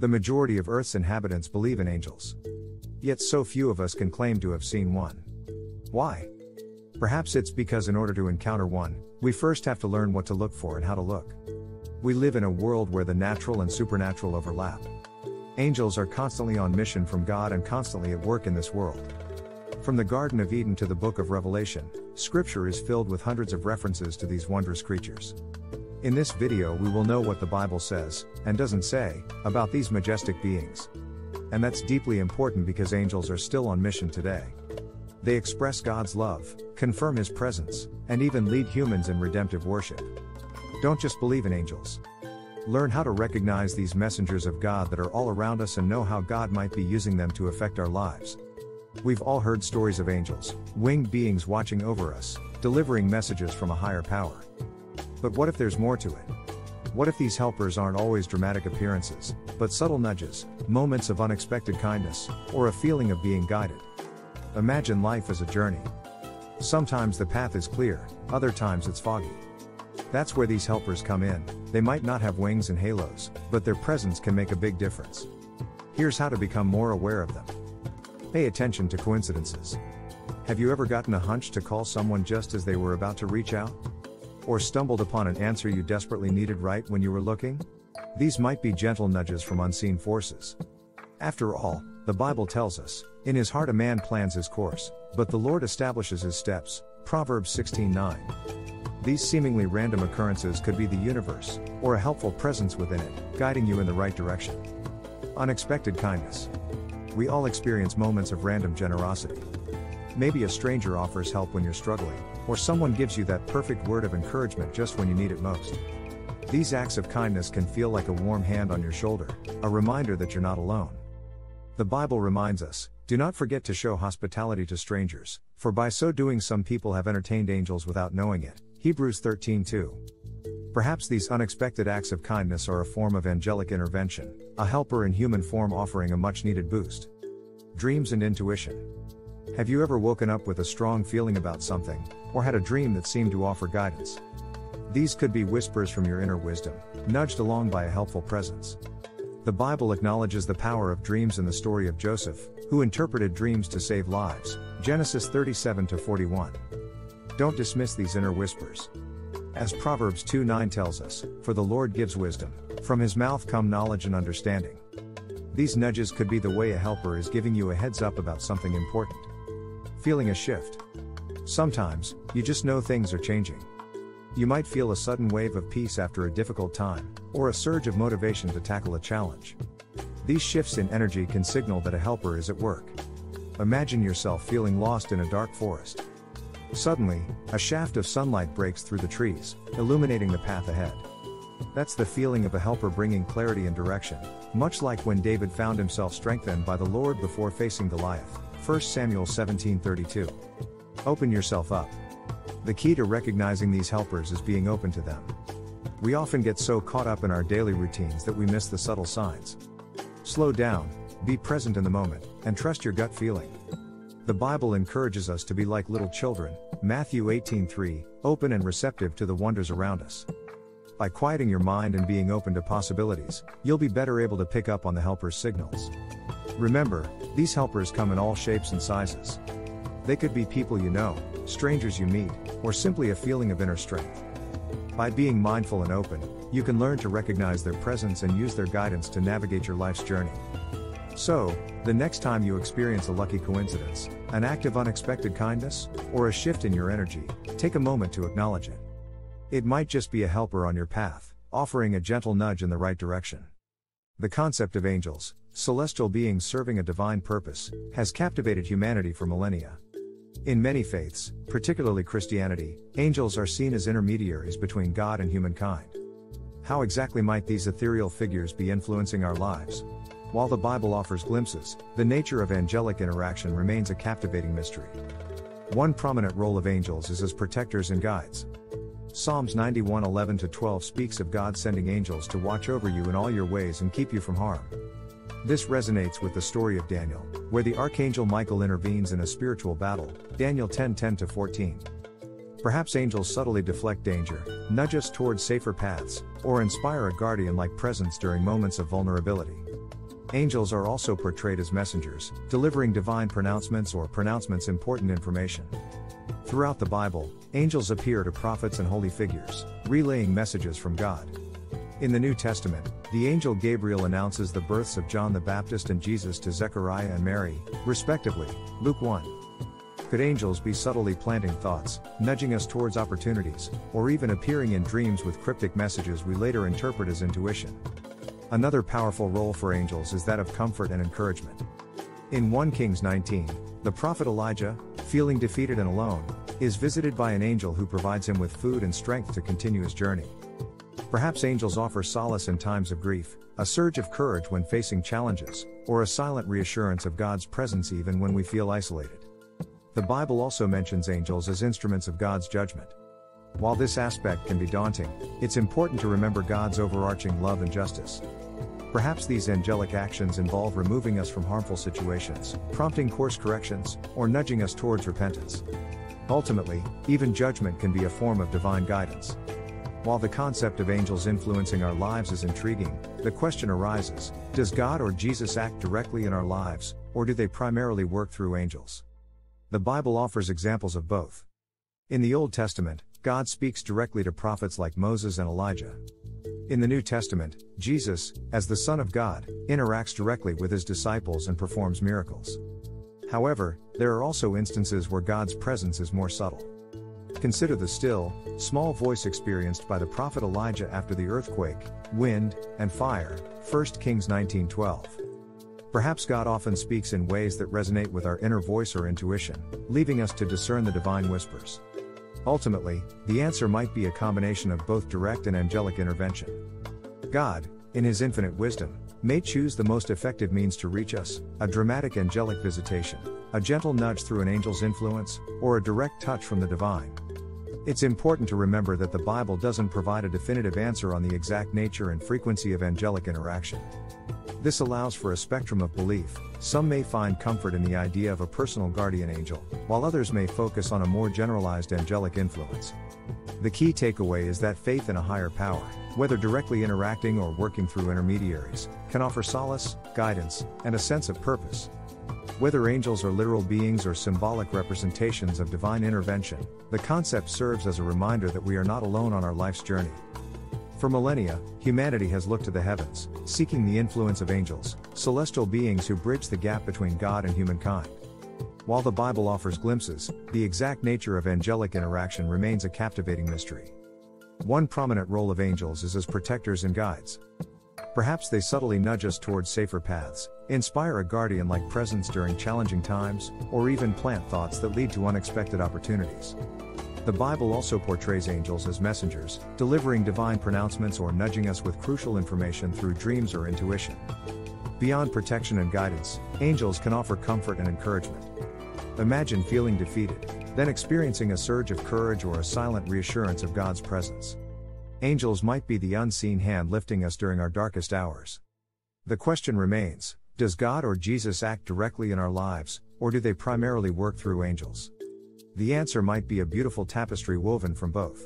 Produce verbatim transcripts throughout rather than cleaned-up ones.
The majority of Earth's inhabitants believe in angels. Yet so few of us can claim to have seen one. Why? Perhaps it's because in order to encounter one, we first have to learn what to look for and how to look. We live in a world where the natural and supernatural overlap. Angels are constantly on mission from God and constantly at work in this world. From the Garden of Eden to the Book of Revelation, Scripture is filled with hundreds of references to these wondrous creatures. In this video we will know what the Bible says, and doesn't say, about these majestic beings. And that's deeply important because angels are still on mission today. They express God's love, confirm His presence, and even lead humans in redemptive worship. Don't just believe in angels. Learn how to recognize these messengers of God that are all around us and know how God might be using them to affect our lives. We've all heard stories of angels, winged beings watching over us, delivering messages from a higher power. But what if there's more to it? What if these helpers aren't always dramatic appearances, but subtle nudges, moments of unexpected kindness, or a feeling of being guided? Imagine life as a journey. Sometimes the path is clear, other times it's foggy. That's where these helpers come in. They might not have wings and halos, but their presence can make a big difference. Here's how to become more aware of them. Pay attention to coincidences. Have you ever gotten a hunch to call someone just as they were about to reach out? Or stumbled upon an answer you desperately needed right when you were looking? These might be gentle nudges from unseen forces. After all, the Bible tells us, "In his heart a man plans his course, but the Lord establishes his steps," Proverbs sixteen nine. These seemingly random occurrences could be the universe, or a helpful presence within it, guiding you in the right direction. Unexpected kindness. We all experience moments of random generosity. Maybe a stranger offers help when you're struggling, or someone gives you that perfect word of encouragement just when you need it most. These acts of kindness can feel like a warm hand on your shoulder, a reminder that you're not alone. The Bible reminds us, "Do not forget to show hospitality to strangers, for by so doing some people have entertained angels without knowing it." Hebrews thirteen two. Perhaps these unexpected acts of kindness are a form of angelic intervention, a helper in human form offering a much-needed boost. Dreams and intuition. Have you ever woken up with a strong feeling about something, or had a dream that seemed to offer guidance? These could be whispers from your inner wisdom, nudged along by a helpful presence. The Bible acknowledges the power of dreams in the story of Joseph, who interpreted dreams to save lives, Genesis thirty-seven to forty-one. Don't dismiss these inner whispers. As Proverbs two nine tells us, "For the Lord gives wisdom, from his mouth come knowledge and understanding." These nudges could be the way a helper is giving you a heads up about something important. Feeling a shift. Sometimes, you just know things are changing. You might feel a sudden wave of peace after a difficult time, or a surge of motivation to tackle a challenge. These shifts in energy can signal that a helper is at work. Imagine yourself feeling lost in a dark forest. Suddenly, a shaft of sunlight breaks through the trees, illuminating the path ahead. That's the feeling of a helper bringing clarity and direction, much like when David found himself strengthened by the Lord before facing Goliath. First Samuel seventeen thirty-two. Open yourself up. The key to recognizing these helpers is being open to them. We often get so caught up in our daily routines that we miss the subtle signs. Slow down, be present in the moment, and trust your gut feeling. The Bible encourages us to be like little children, Matthew eighteen three, open and receptive to the wonders around us. By quieting your mind and being open to possibilities, you'll be better able to pick up on the helper's signals. Remember, these helpers come in all shapes and sizes. They could be people you know, strangers you meet, or simply a feeling of inner strength. By being mindful and open, you can learn to recognize their presence and use their guidance to navigate your life's journey. So, the next time you experience a lucky coincidence, an act of unexpected kindness, or a shift in your energy, take a moment to acknowledge it. It might just be a helper on your path, offering a gentle nudge in the right direction. The concept of angels, celestial beings serving a divine purpose, has captivated humanity for millennia. In many faiths, particularly Christianity, angels are seen as intermediaries between God and humankind. How exactly might these ethereal figures be influencing our lives? While the Bible offers glimpses, the nature of angelic interaction remains a captivating mystery. One prominent role of angels is as protectors and guides. Psalms ninety-one eleven to twelve speaks of God sending angels to watch over you in all your ways and keep you from harm. This resonates with the story of Daniel, where the archangel Michael intervenes in a spiritual battle, Daniel ten ten to fourteen. Perhaps angels subtly deflect danger, nudge us toward safer paths, or inspire a guardian-like presence during moments of vulnerability. Angels are also portrayed as messengers, delivering divine pronouncements or pronouncements important information. Throughout the Bible, angels appear to prophets and holy figures, relaying messages from God. In the New Testament, the angel Gabriel announces the births of John the Baptist and Jesus to Zechariah and Mary, respectively, Luke one. Could angels be subtly planting thoughts, nudging us towards opportunities, or even appearing in dreams with cryptic messages we later interpret as intuition? Another powerful role for angels is that of comfort and encouragement. In First Kings nineteen, the prophet Elijah, feeling defeated and alone, is visited by an angel who provides him with food and strength to continue his journey. Perhaps angels offer solace in times of grief, a surge of courage when facing challenges, or a silent reassurance of God's presence even when we feel isolated. The Bible also mentions angels as instruments of God's judgment. While this aspect can be daunting, it's important to remember God's overarching love and justice. Perhaps these angelic actions involve removing us from harmful situations, prompting course corrections, or nudging us towards repentance. Ultimately, even judgment can be a form of divine guidance. While the concept of angels influencing our lives is intriguing, the question arises, does God or Jesus act directly in our lives, or do they primarily work through angels? The Bible offers examples of both. In the Old Testament, God speaks directly to prophets like Moses and Elijah. In the New Testament, Jesus, as the Son of God, interacts directly with his disciples and performs miracles. However, there are also instances where God's presence is more subtle. Consider the still, small voice experienced by the prophet Elijah after the earthquake, wind, and fire, First Kings nineteen twelve. Perhaps God often speaks in ways that resonate with our inner voice or intuition, leaving us to discern the divine whispers. Ultimately, the answer might be a combination of both direct and angelic intervention. God, in his infinite wisdom, may choose the most effective means to reach us, a dramatic angelic visitation, a gentle nudge through an angel's influence, or a direct touch from the divine. It's important to remember that the Bible doesn't provide a definitive answer on the exact nature and frequency of angelic interaction. This allows for a spectrum of belief. Some may find comfort in the idea of a personal guardian angel, while others may focus on a more generalized angelic influence. The key takeaway is that faith in a higher power, whether directly interacting or working through intermediaries, can offer solace, guidance, and a sense of purpose. Whether angels are literal beings or symbolic representations of divine intervention, the concept serves as a reminder that we are not alone on our life's journey. For millennia, humanity has looked to the heavens, seeking the influence of angels, celestial beings who bridge the gap between God and humankind. While the Bible offers glimpses, the exact nature of angelic interaction remains a captivating mystery. One prominent role of angels is as protectors and guides. Perhaps they subtly nudge us towards safer paths, inspire a guardian-like presence during challenging times, or even plant thoughts that lead to unexpected opportunities. The Bible also portrays angels as messengers, delivering divine pronouncements or nudging us with crucial information through dreams or intuition. Beyond protection and guidance, angels can offer comfort and encouragement. Imagine feeling defeated, then experiencing a surge of courage or a silent reassurance of God's presence. Angels might be the unseen hand lifting us during our darkest hours. The question remains, does God or Jesus act directly in our lives, or do they primarily work through angels? The answer might be a beautiful tapestry woven from both.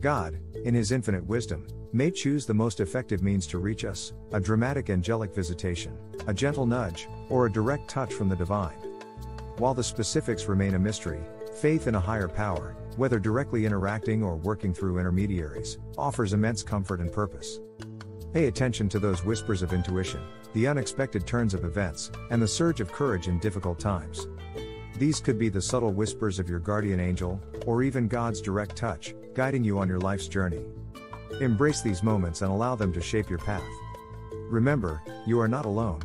God, in his infinite wisdom, may choose the most effective means to reach us, a dramatic angelic visitation, a gentle nudge, or a direct touch from the divine. While the specifics remain a mystery, faith in a higher power, whether directly interacting or working through intermediaries, offers immense comfort and purpose. Pay attention to those whispers of intuition, the unexpected turns of events, and the surge of courage in difficult times. These could be the subtle whispers of your guardian angel, or even God's direct touch, guiding you on your life's journey. Embrace these moments and allow them to shape your path. Remember, you are not alone.